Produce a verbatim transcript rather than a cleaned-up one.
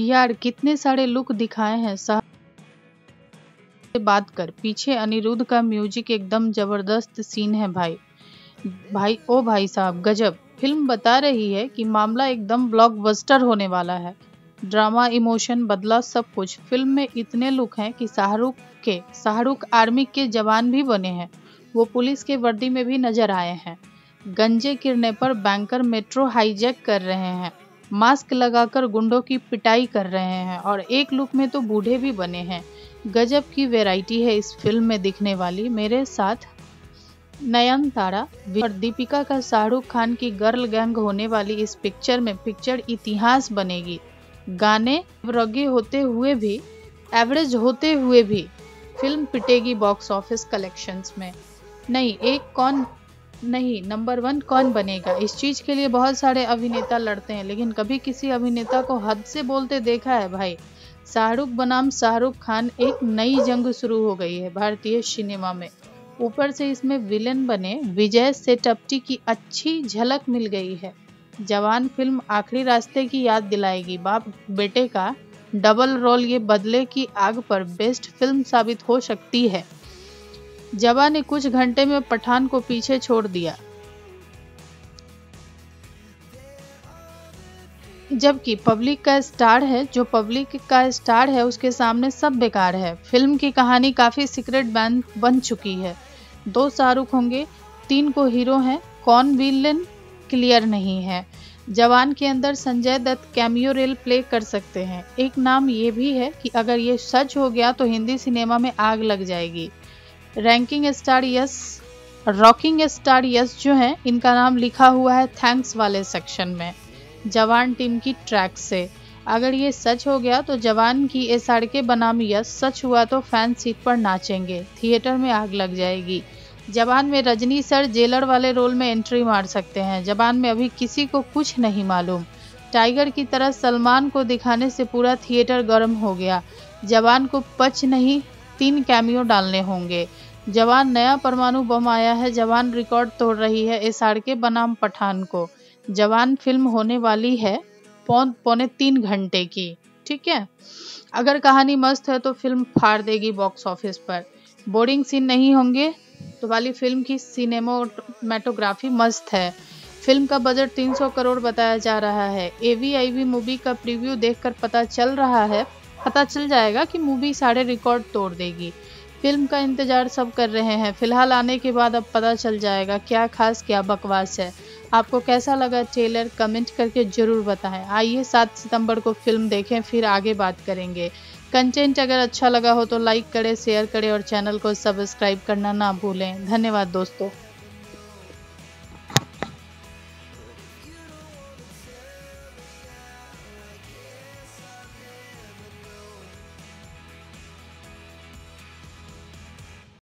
यार कितने सारे लुक दिखाए हैं शाह से बात कर। पीछे अनिरुद्ध का म्यूजिक एकदम जबरदस्त सीन है भाई भाई ओ भाई साहब गजब। फिल्म बता रही है कि मामला एकदम ब्लॉकबस्टर होने वाला है। ड्रामा, इमोशन, बदला, सब कुछ। फिल्म में इतने लुक हैं कि शाहरुख के शाहरुख आर्मी के जवान भी बने हैं। वो पुलिस के वर्दी में भी नजर आए हैं। गंजे गिरने पर बैंकर मेट्रो हाईजैक कर रहे हैं, मास्क लगाकर गुंडों की पिटाई कर रहे हैं और एक लुक में तो बूढ़े भी बने हैं। गजब की वैरायटी है इस फिल्म में दिखने वाली। मेरे साथ नयन तारा और दीपिका का शाहरुख खान की गर्ल गैंग होने वाली इस पिक्चर में पिक्चर इतिहास बनेगी। गाने रगे होते हुए भी, एवरेज होते हुए भी फिल्म पिटेगी बॉक्स ऑफिस कलेक्शंस में। नहीं एक कौन नहीं नंबर वन कौन बनेगा, इस चीज़ के लिए बहुत सारे अभिनेता लड़ते हैं, लेकिन कभी किसी अभिनेता को हद से बोलते देखा है भाई। शाहरुख बनाम शाहरुख खान एक नई जंग शुरू हो गई है भारतीय सिनेमा में। ऊपर से इसमें विलेन बने विजय सेठुपति की अच्छी झलक मिल गई है। जवान फिल्म आखिरी रास्ते की याद दिलाएगी। बाप बेटे का डबल रोल ये बदले की आग पर बेस्ट फिल्म साबित हो सकती है। जवा ने कुछ घंटे में पठान को पीछे छोड़ दिया, जबकि पब्लिक का स्टार है जो पब्लिक का स्टार है उसके सामने सब बेकार है। फिल्म की कहानी काफी सीक्रेट बैन बन चुकी है। दो शाहरुख होंगे, तीन को हीरो हैं, कौन विलेन क्लियर नहीं है। जवान के अंदर Sanjay Dutt cameo role play कर सकते हैं। एक नाम ये भी है कि अगर ये सच हो गया तो हिंदी सिनेमा में आग लग जाएगी। Ranking star Yash rocking star Yash जो हैं, इनका नाम लिखा हुआ है थैंक्स वाले सेक्शन में जवान टीम की ट्रैक से। अगर ये सच हो गया तो जवान की एस आर के बनाम यस सच हुआ तो फैन सीट पर नाचेंगे, थिएटर में आग लग जाएगी। जवान में रजनी सर जेलर वाले रोल में एंट्री मार सकते हैं। जवान में अभी किसी को कुछ नहीं मालूम। टाइगर की तरह सलमान को दिखाने से पूरा थिएटर गर्म हो गया। जवान को पच नहीं तीन कैमियो डालने होंगे। जवान नया परमाणु बम आया है। जवान रिकॉर्ड तोड़ रही है एसआरके बनाम पठान को। जवान फिल्म होने वाली है पौन पौने तीन घंटे की, ठीक है। अगर कहानी मस्त है तो फिल्म फाड़ देगी बॉक्स ऑफिस पर। बोरिंग सीन नहीं होंगे तो वाली फिल्म की सिनेमोमेटोग्राफी मस्त है। फिल्म का बजट तीन सौ करोड़ बताया जा रहा है। एवीआईवी मूवी का प्रीव्यू देखकर पता चल रहा है पता चल जाएगा कि मूवी सारे रिकॉर्ड तोड़ देगी। फिल्म का इंतजार सब कर रहे हैं। फिलहाल आने के बाद अब पता चल जाएगा क्या खास क्या बकवास है। आपको कैसा लगा ट्रेलर कमेंट करके जरूर बताएं। आइए सात सितंबर को फिल्म देखें, फिर आगे बात करेंगे। कंटेंट अगर अच्छा लगा हो तो लाइक करें, शेयर करें और चैनल को सब्सक्राइब करना ना भूलें। धन्यवाद दोस्तों।